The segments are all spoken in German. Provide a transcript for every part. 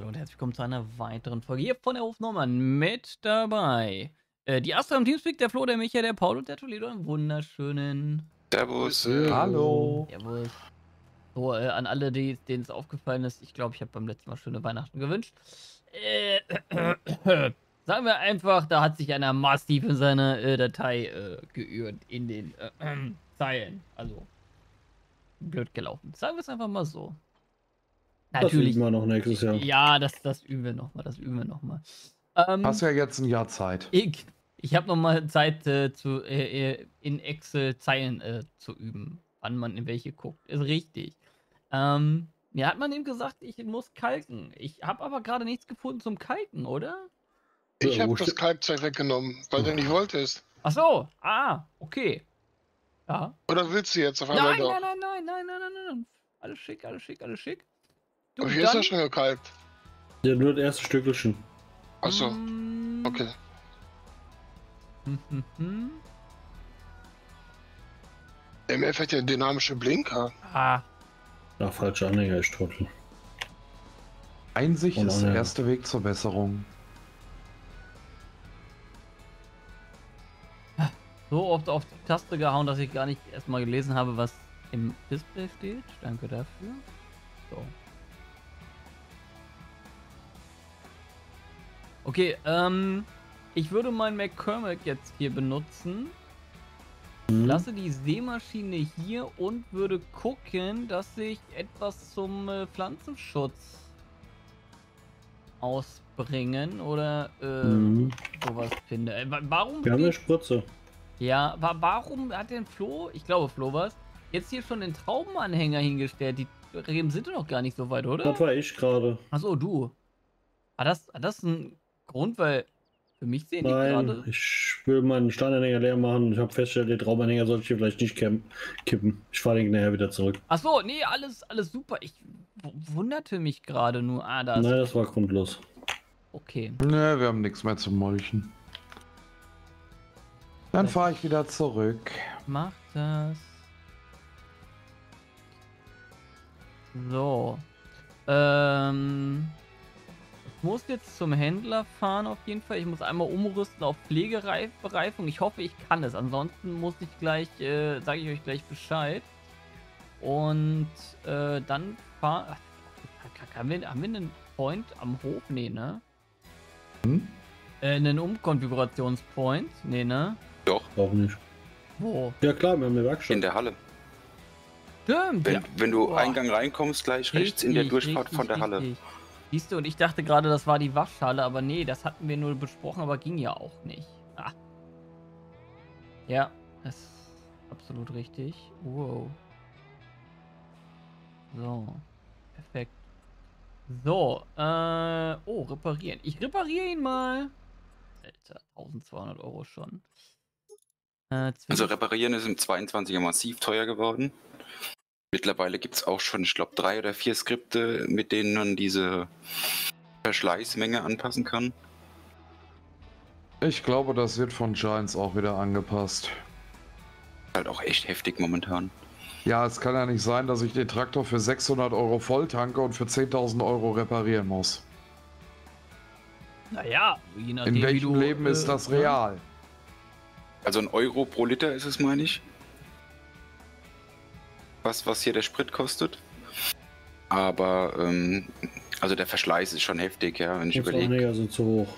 Hallo und herzlich willkommen zu einer weiteren Folge hier von der Hof Neumann. Mit dabei die Astra im Teamspeak, der Flo, der Micha, der Paul und der Toledo. Einen wunderschönen Servus. Hallo. Servus. So, an alle, denen es aufgefallen ist, ich glaube, ich habe beim letzten Mal schöne Weihnachten gewünscht. Sagen wir einfach, da hat sich einer massiv in seiner Datei geirrt, in den Zeilen. Also, blöd gelaufen. Sagen wir es einfach mal so. Natürlich. Das üben wir noch nächstes Jahr. Ja, das üben wir nochmal, Hast ja jetzt ein Jahr Zeit. Ich habe nochmal Zeit, in Excel Zeilen zu üben, wann man in welche guckt. Ist richtig. Mir hat man eben gesagt, ich muss kalken. Ich habe aber gerade nichts gefunden zum Kalken, oder? Ich habe das Kalkzeug weggenommen, weil du nicht wolltest. Ach so, okay. Ja. Oder willst du jetzt auf einmal doch? Nein. Alles schick. Du, aber hier ist ja schon gekalkt. Ja, nur das erste Stückchen. Ach so, okay. Im Endeffekt der dynamische Blinker. Ja, falscher Anhänger ist tot. Einsicht ist der erste Weg zur Besserung. So oft auf die Taste gehauen, dass ich gar nicht erstmal gelesen habe, was im Display steht. Danke dafür. So. Okay, ich würde meinen McCormick jetzt hier benutzen. Lasse die Sämaschine hier und würde gucken, dass ich etwas zum Pflanzenschutz ausbringen oder sowas finde. Warum? Wir haben eine Spritze. Ja, warum hat denn Flo, ich glaube Flo war's, jetzt hier schon den Traubenanhänger hingestellt? Die Reben sind doch noch gar nicht so weit, oder? Das war ich gerade. Achso, du. Hat das einen Grund, weil für mich sehen die gerade... Ich will meinen Steinanhänger leer machen und ich habe festgestellt, den Traubenanhänger sollte ich hier vielleicht nicht kippen. Ich fahre den nachher wieder zurück. Achso, nee, alles super. Ich wunderte mich gerade nur. Nein, das war grundlos. Okay. Ne, wir haben nichts mehr zum Molchen. Dann fahre ich wieder zurück. Mach das. So. Ich muss jetzt zum Händler fahren auf jeden Fall. Ich muss einmal umrüsten auf Pflegebereifung. Ich hoffe, ich kann es. Ansonsten muss ich gleich, sage ich euch gleich Bescheid. Und dann fahren... Haben wir einen Point am Hof? Nee, ne? Einen Umkonfigurationspoint? Nee, ne? Doch. Auch nicht. Wo? Ja klar, wir haben eine Werkstatt. In der Halle. Stimmt. Wenn du Eingang reinkommst, gleich rechts in der Durchfahrt von der Halle. Siehst du, und ich dachte gerade, das war die Waschhalle, aber nee, das hatten wir nur besprochen, aber ging ja auch nicht. Ja, das ist absolut richtig. Wow. So. Perfekt. So, oh, reparieren. Ich repariere ihn mal. Alter, 1200 Euro schon. Also reparieren ist im 22er massiv teuer geworden. Mittlerweile gibt es auch schon, ich glaube, 3 oder 4 Skripte, mit denen man diese Verschleißmenge anpassen kann. Ich glaube, das wird von Giants auch wieder angepasst. Halt auch echt heftig momentan. Ja, es kann ja nicht sein, dass ich den Traktor für 600 Euro voll tanke und für 10.000 Euro reparieren muss. Naja, je nachdem, in welchem Leben ist das real? Also 1 Euro pro Liter ist es, meine ich. Was hier der Sprit kostet. Aber, also der Verschleiß ist schon heftig, ja, wenn ich überlege. Sind zu hoch.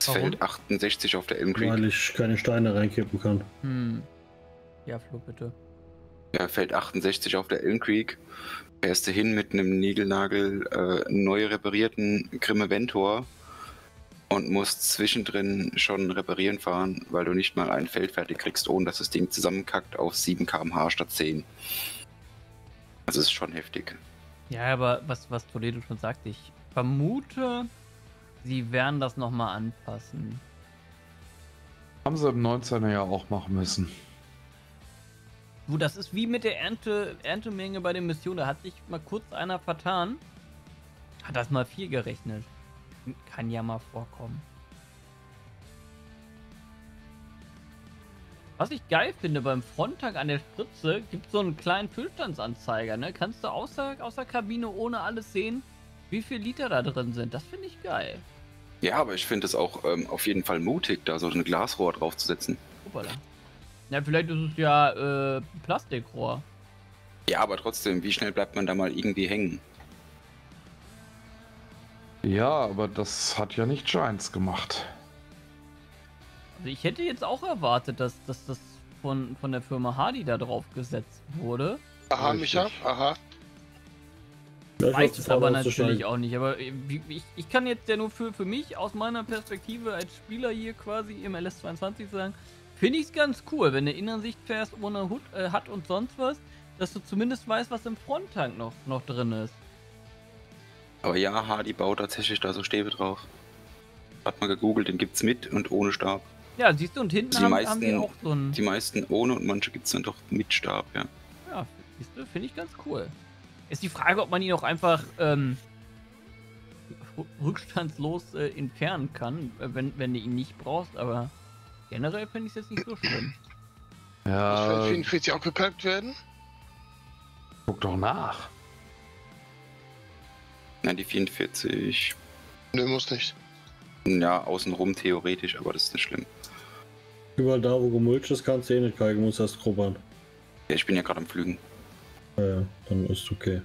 Es fällt 68 auf der Elm Creek. Weil ich keine Steine reinkippen kann. Ja, Flo, bitte. Ja, fällt 68 auf der Elm Creek. Fährst du hin mit einem Niegelnagel neu reparierten Grimme Ventor und musst zwischendrin schon reparieren fahren, weil du nicht mal ein Feld fertig kriegst, ohne dass das Ding zusammenkackt auf 7 km/h statt 10. Also ist schon heftig. Ja, aber was Toledo schon sagt, ich vermute, sie werden das nochmal anpassen. Haben sie im 19er ja auch machen müssen. Du, das ist wie mit der Erntemenge bei den Missionen. Da hat sich mal kurz einer vertan. Hat das mal 4 gerechnet. Kann ja mal vorkommen. Was ich geil finde, beim Fronttag an der Spritze gibt es so einen kleinen Füllstandsanzeiger, ne? Kannst du außer Kabine ohne alles sehen, wie viele Liter da drin sind. Das finde ich geil. Ja, aber ich finde es auch auf jeden Fall mutig, da so ein Glasrohr draufzusetzen. Hoppala. Na, vielleicht ist es ja Plastikrohr. Ja, aber trotzdem, wie schnell bleibt man da mal irgendwie hängen? Ja, aber das hat ja nicht Giants gemacht. Also ich hätte jetzt auch erwartet, dass das von der Firma Hardy da drauf gesetzt wurde. Aha, Micha, aha. Ich weiß es aber natürlich auch nicht, aber ich kann jetzt ja nur für mich aus meiner Perspektive als Spieler hier quasi im LS22 sagen, finde ich es ganz cool, wenn du Innensicht fährst ohne Hut, hat und sonst was, dass du zumindest weißt, was im Fronttank noch drin ist. Aber ja, Hardy baut tatsächlich da so Stäbe drauf. Hat man gegoogelt, den gibt's mit und ohne Stab. Ja, siehst du, und hinten haben die auch so einen... Die meisten ohne und manche gibt's dann doch mit Stab, ja. Ja, siehst du, finde ich ganz cool. Ist die Frage, ob man ihn auch einfach rückstandslos entfernen kann, wenn du ihn nicht brauchst, aber generell finde ich es jetzt nicht so schlimm. Ja. Ich finde, wird sie auch gekalkt werden? Guck doch nach. Nein, die 44. Ne, muss nicht. Ja, außenrum theoretisch, aber das ist nicht schlimm. Überall da, wo gemulcht ist, kannst du eh nicht kalken, musst erst grubbern. Ja, ich bin ja gerade am Pflügen. Ja, dann ist okay.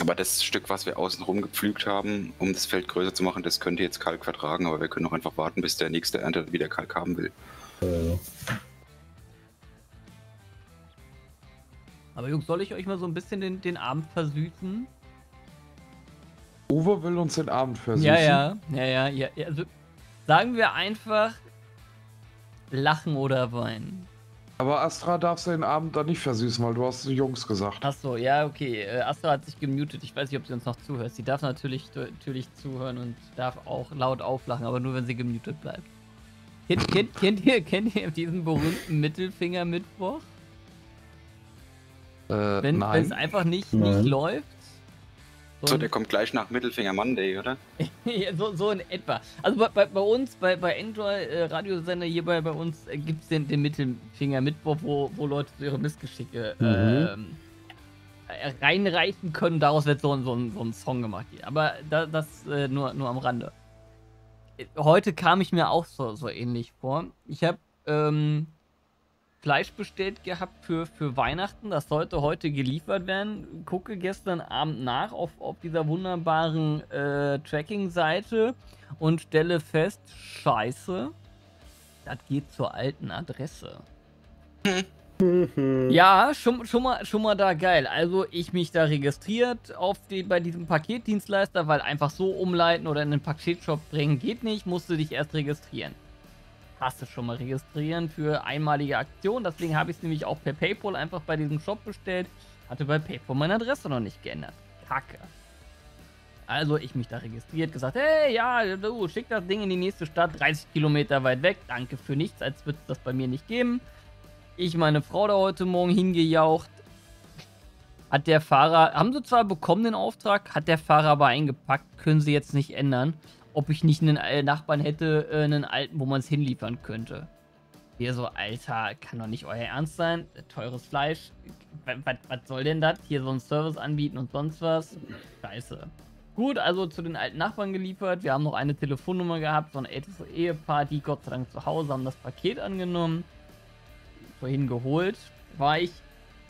Aber das Stück, was wir außenrum gepflügt haben, um das Feld größer zu machen, das könnte jetzt Kalk vertragen, aber wir können auch einfach warten, bis der nächste Ernte wieder Kalk haben will. Ja. Aber Jungs, soll ich euch mal so ein bisschen den Abend versüßen? Uwe will uns den Abend versüßen. Ja. Also, sagen wir einfach, lachen oder weinen. Aber Astra darfst du den Abend dann nicht versüßen, weil du hast Jungs gesagt. Achso, ja, okay. Astra hat sich gemutet. Ich weiß nicht, ob sie uns noch zuhört. Sie darf natürlich zuhören und darf auch laut auflachen, aber nur, wenn sie gemutet bleibt. Kennt ihr diesen berühmten Mittelfinger-Mittwoch? Wenn es einfach nicht läuft? So, der kommt gleich nach Mittelfinger Monday, oder? Ja, so in etwa. Also bei uns, bei Android-Radiosender hier bei uns, gibt es den Mittelfinger Mittwoch, wo Leute so ihre Missgeschicke reinreichen können. Daraus wird so ein Song gemacht. Aber das nur am Rande. Heute kam ich mir auch so ähnlich vor. Ich habe Fleisch bestellt gehabt für Weihnachten, das sollte heute geliefert werden. Gucke gestern Abend nach auf dieser wunderbaren Tracking-Seite und stelle fest, scheiße, das geht zur alten Adresse. Ja, schon mal da geil. Also ich mich da registriert bei diesem Paketdienstleister, weil einfach so umleiten oder in den Paketshop bringen geht nicht, musste dich erst registrieren. Hast du schon mal registrieren für einmalige Aktion. Deswegen habe ich es nämlich auch per Paypal einfach bei diesem Shop bestellt. Hatte bei Paypal meine Adresse noch nicht geändert. Kacke. Also ich mich da registriert, gesagt, hey, ja, du, schick das Ding in die nächste Stadt, 30 Kilometer weit weg. Danke für nichts, als würde es das bei mir nicht geben. Ich, meine Frau da heute Morgen hingejaucht. Hat der Fahrer, haben sie zwar bekommen den Auftrag, hat der Fahrer aber eingepackt, können sie jetzt nicht ändern. Ob ich nicht einen Nachbarn hätte, einen alten, wo man es hinliefern könnte. Wir so, Alter, kann doch nicht euer Ernst sein. Teures Fleisch. Was soll denn das? Hier so einen Service anbieten und sonst was. Scheiße. Gut, also zu den alten Nachbarn geliefert. Wir haben noch eine Telefonnummer gehabt, so ein älteres Ehepaar, die Gott sei Dank zu Hause haben das Paket angenommen. Vorhin geholt.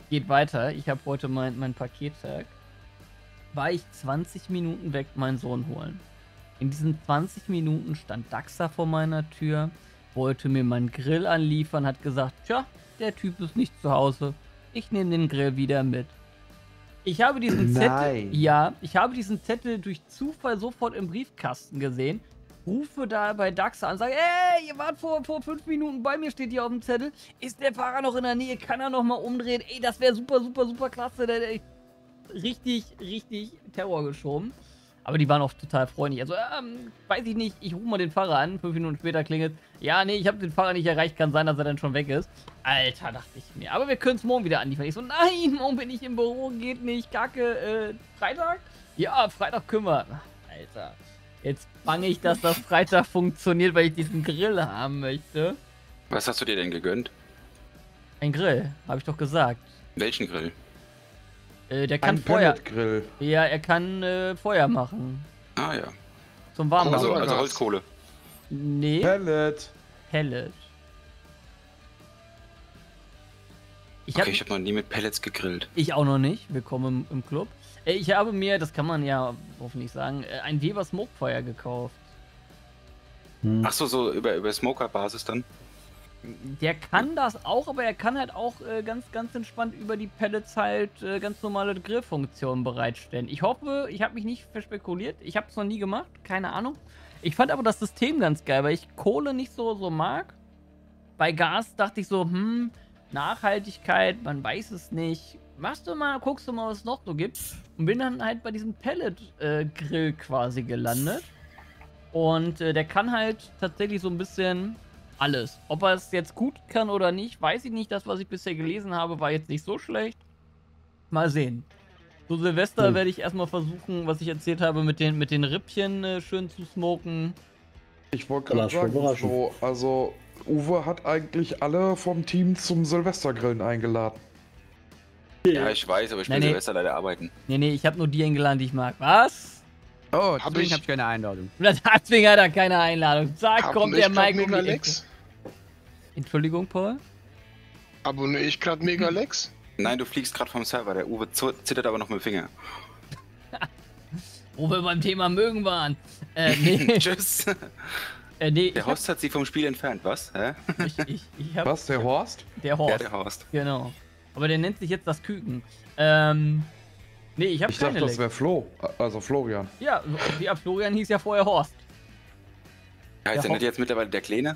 Geht weiter. Ich habe heute mein Pakettag. War ich 20 Minuten weg, meinen Sohn holen. In diesen 20 Minuten stand Daxa vor meiner Tür, wollte mir meinen Grill anliefern, hat gesagt, tja, der Typ ist nicht zu Hause, ich nehme den Grill wieder mit. Ich habe diesen Zettel, durch Zufall sofort im Briefkasten gesehen, rufe da bei Daxa an und sage, ey, ihr wart vor 5 Minuten bei mir, steht hier auf dem Zettel, ist der Fahrer noch in der Nähe, kann er nochmal umdrehen, ey, das wäre super klasse, richtig Terror geschoben. Aber die waren auch total freundlich. Also, weiß ich nicht, ich rufe mal den Fahrer an. 5 Minuten später klingelt. Ja, nee, ich habe den Fahrer nicht erreicht. Kann sein, dass er dann schon weg ist. Alter, dachte ich mir. Aber wir können es morgen wieder anliefern. Ich so, nein, morgen bin ich im Büro. Geht nicht. Kacke. Freitag? Ja, Freitag können wir. Alter. Jetzt bange ich, dass das Freitag funktioniert, weil ich diesen Grill haben möchte. Was hast du dir denn gegönnt? Ein Grill, habe ich doch gesagt. Welchen Grill? Der kann Feuer. Ja, er kann Feuer machen. Ah ja. Zum Warmmachen. Also Holzkohle. Nee. Pellet. Pellet. Ich habe noch nie mit Pellets gegrillt. Ich auch noch nicht. Willkommen im Club. Ich habe mir, das kann man ja hoffentlich sagen, ein Weber Smokefeuer gekauft. Ach so, so über Smoker-Basis dann? Der kann das auch, aber er kann halt auch ganz entspannt über die Pellets halt ganz normale Grillfunktionen bereitstellen. Ich hoffe, ich habe mich nicht verspekuliert. Ich habe es noch nie gemacht, keine Ahnung. Ich fand aber das System ganz geil, weil ich Kohle nicht so mag. Bei Gas dachte ich so, Nachhaltigkeit, man weiß es nicht. Machst du mal, guckst du mal, was es noch so gibt. Und bin dann halt bei diesem Pellet-Grill quasi gelandet. Und der kann halt tatsächlich so ein bisschen alles. Ob er es jetzt gut kann oder nicht, weiß ich nicht. Das, was ich bisher gelesen habe, war jetzt nicht so schlecht. Mal sehen. So Silvester werde ich erstmal versuchen, was ich erzählt habe, mit den Rippchen schön zu smoken. Ich wollte gerade sagen, so, also Uwe hat eigentlich alle vom Team zum Silvestergrillen eingeladen. Ja, ich weiß, aber ich will Silvester leider arbeiten. Nee, ich habe nur die eingeladen, die ich mag. Was? Oh, deswegen habe ich keine Einladung. Deswegen hat er keine Einladung. Zack, kommt der Mike um die Ecke. Entschuldigung, Paul? Abonniere ich gerade Megalex? Nein, du fliegst gerade vom Server. Der Uwe zittert aber noch mit dem Finger. Wo wir beim Thema mögen waren. Tschüss. Der Horst hat sie vom Spiel entfernt, was? Was, der Horst? Der Horst. Ja, der Horst. Genau. Aber der nennt sich jetzt das Küken. Ich habe keine. Ich dachte, das wäre Flo. Also Florian. Ja, Florian hieß ja vorher Horst. Heißt er nicht jetzt mittlerweile der Kleine?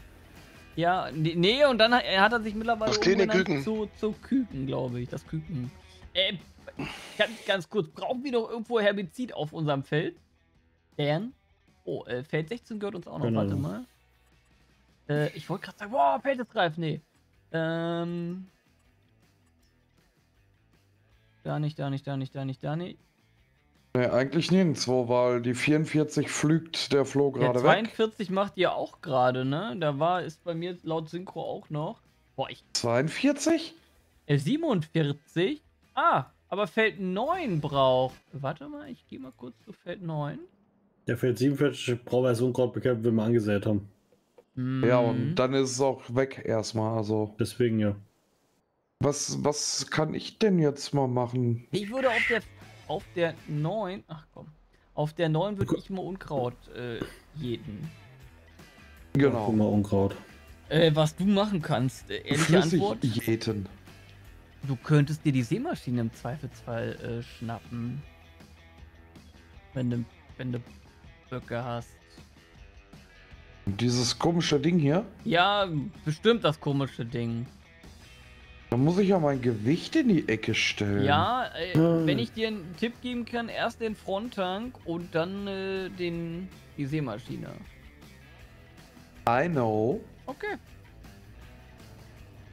Ja, nee, und dann hat er sich mittlerweile umgenannt zu Küken, glaube ich. Das Küken. Ganz kurz, brauchen wir doch irgendwo Herbizid auf unserem Feld? Dan? Oh, Feld 16 gehört uns auch noch. Genau. Warte mal. Ich wollte gerade sagen, wow, Feld ist reif. Nee. Da nicht. Nee, eigentlich nirgendwo, weil die 44 pflügt der Flo gerade weg. 42 macht ihr auch gerade, ne? Ist bei mir laut Synchro auch noch. Boah, 42? 47? Ah, aber Feld 9 braucht. Warte mal, ich gehe mal kurz zu Feld 9. Der Feld 47 braucht erst Unkraut bekämpft, wenn wir angesät haben. Mhm. Ja, und dann ist es auch weg erstmal, also. Deswegen ja. Was kann ich denn jetzt mal machen? Ich würde auf der 9, ach komm, auf der 9 würde ich mal Unkraut jeden. Genau. Mal Unkraut. Was du machen kannst, ehrliche Antwort. Jeden. Du könntest dir die Sämaschine im Zweifelsfall schnappen. Wenn du Böcke hast. Dieses komische Ding hier? Ja, bestimmt das komische Ding. Dann muss ich ja mein Gewicht in die Ecke stellen. Ja, wenn ich dir einen Tipp geben kann, erst den Fronttank und dann die Seemaschine. I know. Okay.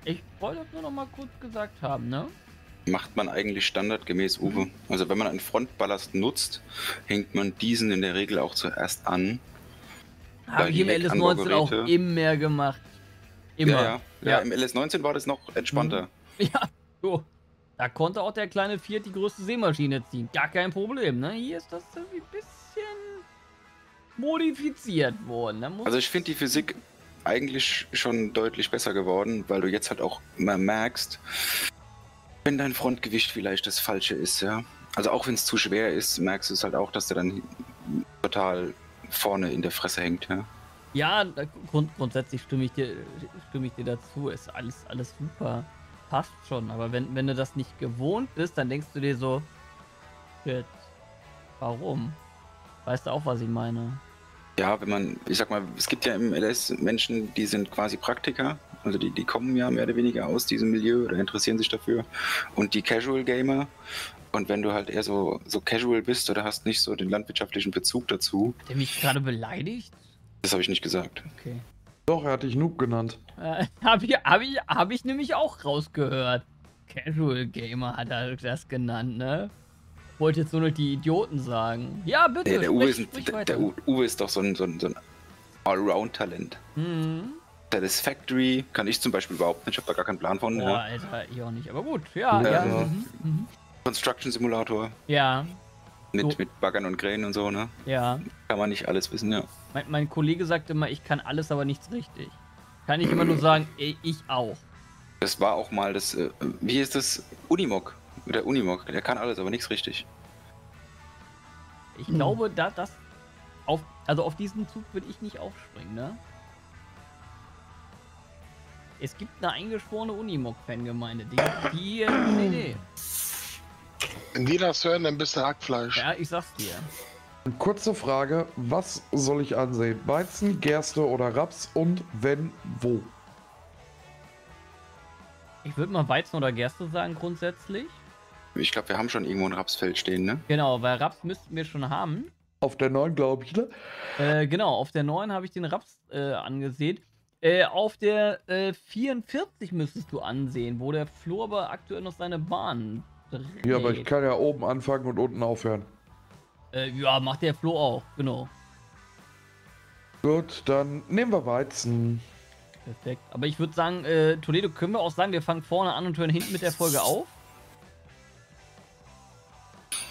Ich wollte das nur noch mal kurz gesagt haben, ne? Macht man eigentlich standardgemäß, Uwe. Also wenn man einen Frontballast nutzt, hängt man diesen in der Regel auch zuerst an. Haben wir im LS19 auch immer gemacht. Immer. Ja, im LS19 war das noch entspannter. Ja, so. Da konnte auch der kleine Fiat die größte Seemaschine ziehen. Gar kein Problem, ne? Hier ist das irgendwie ein bisschen modifiziert worden. Also ich finde die Physik eigentlich schon deutlich besser geworden, weil du jetzt halt auch mal merkst, wenn dein Frontgewicht vielleicht das Falsche ist, ja. Also auch wenn es zu schwer ist, merkst du es halt auch, dass der dann total vorne in der Fresse hängt, ja. Ja, grundsätzlich stimme ich dir dazu, ist alles super, passt schon, aber wenn du das nicht gewohnt bist, dann denkst du dir so, shit, warum? Weißt du auch, was ich meine? Ja, es gibt ja im LS Menschen, die sind quasi Praktiker, also die kommen ja mehr oder weniger aus diesem Milieu oder interessieren sich dafür, und die Casual Gamer. Und wenn du halt eher so casual bist oder hast nicht so den landwirtschaftlichen Bezug dazu. Hat der mich gerade beleidigt? Das habe ich nicht gesagt. Okay. Doch, er hat dich Noob genannt. Hab ich nämlich auch rausgehört. Casual Gamer hat er das genannt, ne? Wollte jetzt nur noch die Idioten sagen. Ja, bitte. Nee, der Uwe ist doch so ein Allround-Talent. Mhm. Satisfactory kann ich zum Beispiel überhaupt nicht. Ich habe da gar keinen Plan von. Boah, Alter, ich auch nicht. Aber gut, ja. Construction Simulator. Ja. Mit Baggern und Kränen und so, ne? Ja. Kann man nicht alles wissen, ja. Mein Kollege sagt immer, ich kann alles, aber nichts richtig. Kann ich immer nur sagen, ey, ich auch. Das war auch mal das, wie ist das? Unimog. Der Unimog, der kann alles, aber nichts richtig. Ich glaube, da das... Also auf diesen Zug würde ich nicht aufspringen, ne? Es gibt eine eingeschworene Unimog-Fangemeinde, die Idee. Wenn die das hören, dann bist du Hackfleisch. Ja, ich sag's dir. Kurze Frage, was soll ich ansehen? Weizen, Gerste oder Raps und wenn, wo? Ich würde mal Weizen oder Gerste sagen grundsätzlich. Ich glaube, wir haben schon irgendwo ein Rapsfeld stehen, ne? Genau, weil Raps müssten wir schon haben. Auf der 9, glaube ich, ne? Genau, auf der 9 habe ich den Raps angesehen. Auf der 44 müsstest du ansehen, wo der Flo aber aktuell noch seine Bahn dreht. Ja, aber ich kann ja oben anfangen und unten aufhören. Ja, macht der Flo auch, genau. Gut, dann nehmen wir Weizen. Perfekt. Aber ich würde sagen, Toledo, können wir auch sagen, wir fangen vorne an und hören hinten mit der Folge auf?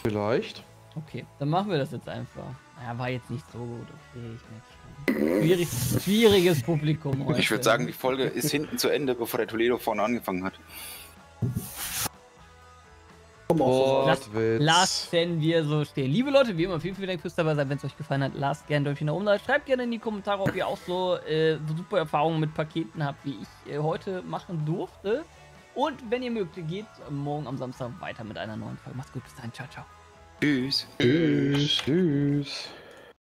Vielleicht. Okay, dann machen wir das jetzt einfach. Ja, war jetzt nicht so gut. Okay, ich merke schon. Schwieriges Publikum heute. Ich würde sagen, die Folge ist hinten zu Ende, bevor der Toledo vorne angefangen hat. Lassen wir so stehen. Liebe Leute, wie immer, vielen, vielen Dank fürs dabei sein. Wenn es euch gefallen hat, lasst gerne ein Däumchen nach oben da. Schreibt gerne in die Kommentare, ob ihr auch so super Erfahrungen mit Paketen habt, wie ich heute machen durfte. Und wenn ihr mögt, geht morgen am Samstag weiter mit einer neuen Folge. Macht's gut, bis dahin. Ciao, ciao. Tschüss. Tschüss. Tschüss.